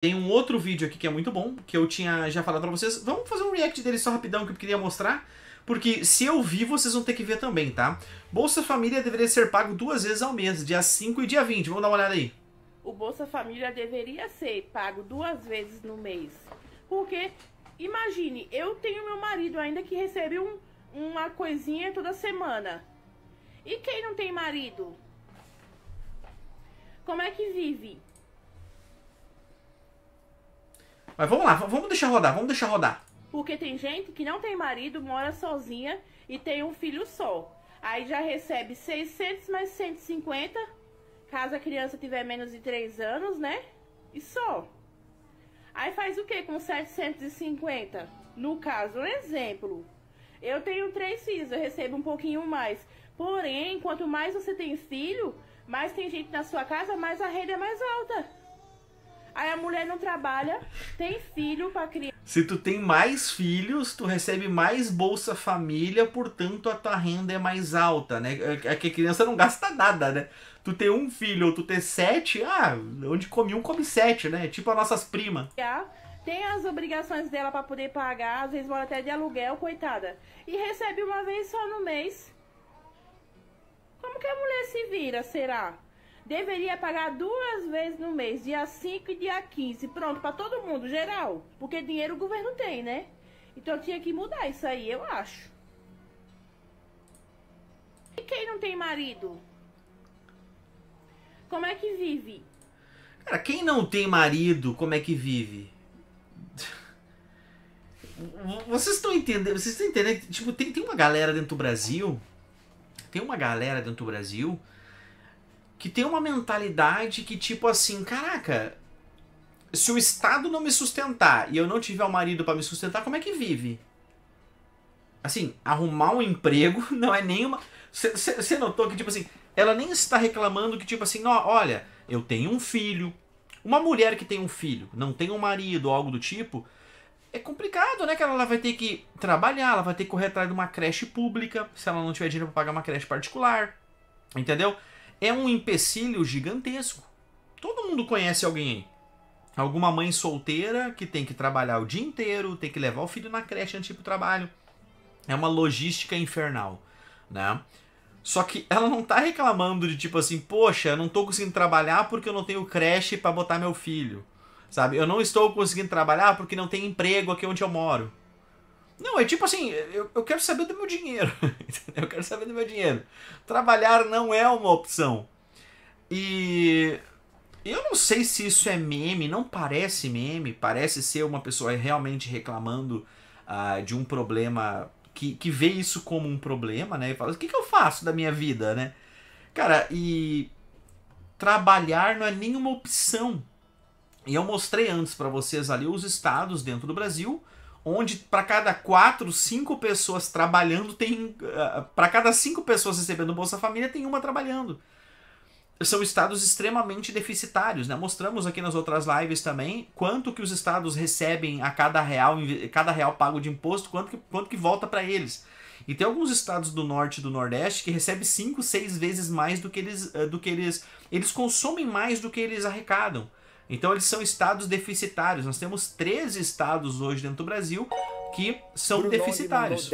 Tem um outro vídeo aqui que é muito bom, que eu tinha já falado pra vocês. Vamos fazer um react dele só rapidão, que eu queria mostrar. Porque se eu vi, vocês vão ter que ver também, tá? Bolsa Família deveria ser pago 2 vezes ao mês, dia 5 e dia 20. Vamos dar uma olhada aí. O Bolsa Família deveria ser pago 2 vezes no mês. Porque, imagine, eu tenho meu marido ainda que recebe uma coisinha toda semana. E quem não tem marido? Como é que vive? Mas vamos lá, vamos deixar rodar, vamos deixar rodar. Porque tem gente que não tem marido, mora sozinha e tem um filho só. Aí já recebe 600 mais 150, caso a criança tiver menos de 3 anos, né? E só. Aí faz o que com 750? No caso, um exemplo. Eu tenho 3 filhos, eu recebo um pouquinho mais. Porém, quanto mais você tem filho, mais tem gente na sua casa, mais a renda é mais alta. Aí a mulher não trabalha, tem filho pra criar. Se tu tem mais filhos, tu recebe mais Bolsa Família, portanto a tua renda é mais alta, né? É que a criança não gasta nada, né? Tu ter 1 filho ou tu ter 7, onde come 1, come 7, né? Tipo as nossas primas. Tem as obrigações dela pra poder pagar, às vezes mora até de aluguel, coitada. E recebe uma vez só no mês. Como que a mulher se vira, será? Deveria pagar 2 vezes no mês, dia 5 e dia 15. Pronto, pra todo mundo, geral. Porque dinheiro o governo tem, né? Então tinha que mudar isso aí, eu acho. E quem não tem marido? Como é que vive? Cara, quem não tem marido, como é que vive? Vocês estão entendendo? Vocês estão entendendo? Tipo, tem uma galera dentro do Brasil... Tem uma galera dentro do Brasil... que tem uma mentalidade que tipo assim, caraca, se o Estado não me sustentar e eu não tiver um marido pra me sustentar, como é que vive? Assim, arrumar um emprego não é nenhuma... Você notou que tipo assim, ela nem está reclamando que tipo assim, ó, olha, eu tenho um filho, uma mulher que tem um filho, não tem um marido ou algo do tipo, é complicado, né, que ela vai ter que trabalhar, ela vai ter que correr atrás de uma creche pública, se ela não tiver dinheiro pra pagar uma creche particular, entendeu? É um empecilho gigantesco. Todo mundo conhece alguém aí. Alguma mãe solteira que tem que trabalhar o dia inteiro, tem que levar o filho na creche antes de ir pro trabalho. É uma logística infernal, né? Só que ela não tá reclamando de tipo assim, poxa, eu não tô conseguindo trabalhar porque eu não tenho creche pra botar meu filho, sabe? Eu não estou conseguindo trabalhar porque não tem emprego aqui onde eu moro. Não, é tipo assim, eu quero saber do meu dinheiro, eu quero saber do meu dinheiro. Trabalhar não é uma opção. E eu não sei se isso é meme, não parece meme, parece ser uma pessoa realmente reclamando de um problema, que vê isso como um problema, né? E fala, o que eu faço da minha vida, né? Cara, e trabalhar não é nenhuma opção. E eu mostrei antes pra vocês ali os estados dentro do Brasil, onde para cada 4, 5 pessoas trabalhando tem... Para cada 5 pessoas recebendo Bolsa Família tem 1 trabalhando. São estados extremamente deficitários, né? Mostramos aqui nas outras lives também quanto que os estados recebem a cada real pago de imposto, quanto que volta para eles. E tem alguns estados do norte e do nordeste que recebem 5, 6 vezes mais do que eles consomem mais do que eles arrecadam. Então eles são estados deficitários. Nós temos 13 estados hoje dentro do Brasil que são deficitários.